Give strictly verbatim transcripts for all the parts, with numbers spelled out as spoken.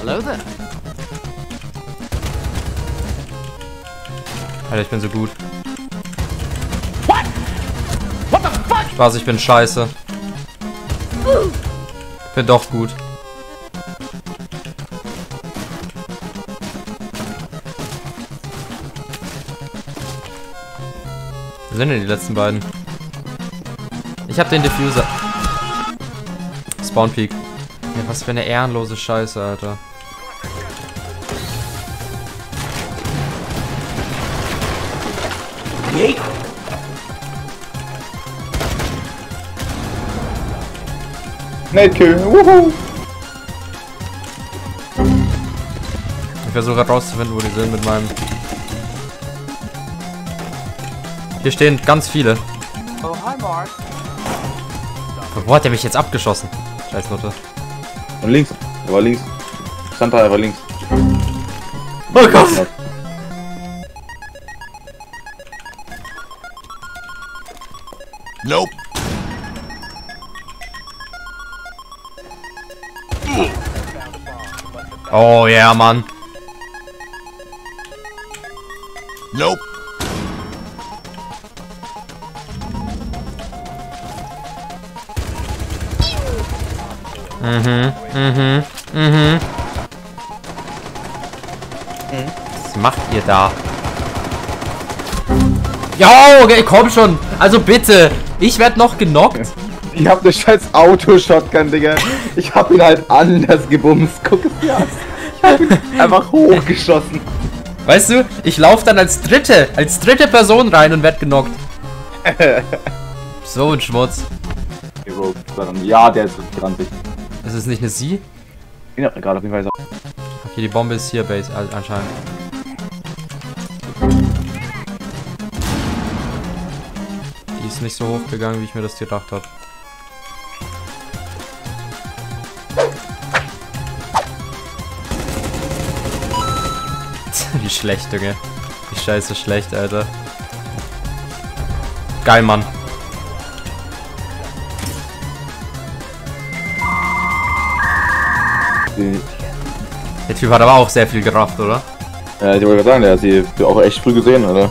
Hello there. Alter, ich bin so gut. What? What the fuck? Spaß, ich bin scheiße. Bin doch gut. Wo sind denn die letzten beiden? Ich hab den Diffuser. Spawn Peak. Ja, was für eine ehrenlose Scheiße, Alter. Nate Kill, wuhu! Ich versuche herauszufinden, wo die sind mit meinem. Hier stehen ganz viele. Oh, hi Mark. Wo hat der mich jetzt abgeschossen? Scheiß Note. Und links, aber links. Santa, aber links. Oh Gott! Nope. Oh ja, yeah, Mann. Nope. Mhm, mhm, mhm. Was macht ihr da? Ja, okay, komm schon. Also bitte. Ich werd noch genockt. Ich hab ne scheiß Auto-Shotgun, Digga. Ich hab ihn halt anders gebumst. Guck es dir an. Ich hab ihn einfach hochgeschossen. Weißt du, ich lauf dann als dritte, als dritte Person rein und werd genockt. So ein Schmutz. Ja, der ist zwanzig. Ist es nicht eine Sie? Ja, gerade auf jeden Fall. Okay, die Bombe ist hier, Base, anscheinend. Die ist nicht so hoch gegangen, wie ich mir das gedacht habe. Wie schlecht, Junge. Wie scheiße schlecht, Alter. Geil, Mann. Der Typ hat aber auch sehr viel gerafft, oder? Ja, ich wollte gerade sagen, der hat sie auch echt früh gesehen, oder?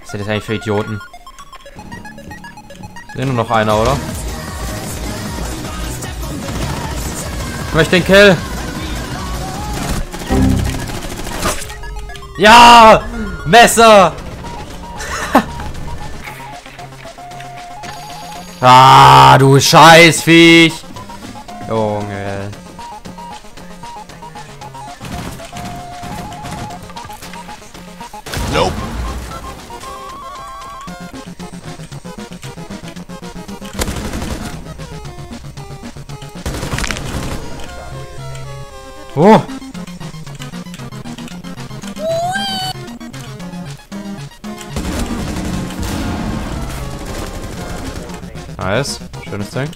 Was sind das eigentlich für Idioten? Ist nur noch einer, oder? Ich möchte den Kill! Ja! Messer! Ah, du Scheißviech! Junge! Nope! Oh! Nice. Schönes Ding.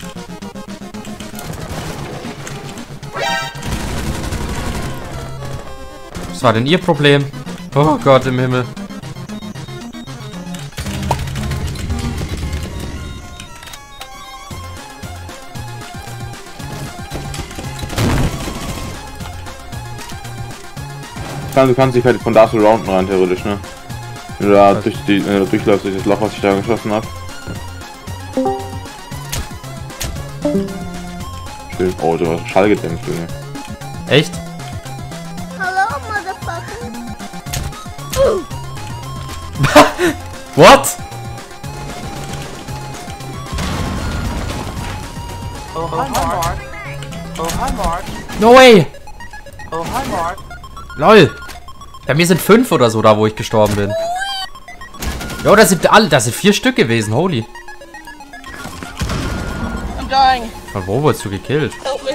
Was war denn ihr Problem? Oh Gott im Himmel. Du kannst dich halt von da zu rounden rein, theoretisch, ne? Wenn du da durch die, äh, durchläufst durch das Loch, was ich da geschossen habe. Schön. Oh, du hast Schall gedämpft, Junge. Echt? Hallo, Motherfucker. What? Oh, hi, Mark. Oh, hi, Mark. No way! Oh, hi, Mark. Lol. Bei mir sind fünf oder so da, wo ich gestorben bin. Jo, das sind alle, das sind vier Stück gewesen, holy. I'm dying. Von wo wurdest du gekillt? Help me.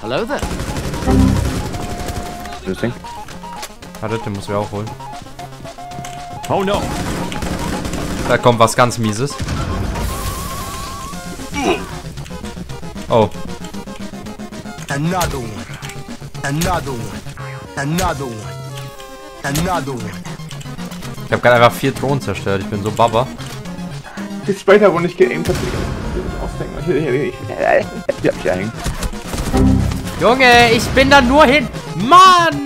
Hello there. Das Ding. Warte, den muss wir auch holen. Oh no. Da kommt was ganz Mieses. Oh. Another one. Another one. Another one. Another one. Ich hab gerade einfach vier Drohnen zerstört. Ich bin so Baba. Die Spider, wo ich geaimt hab, die ich hab hier hängen. Junge, ich bin da nur hin. Mann!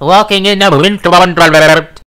Walking in the wind.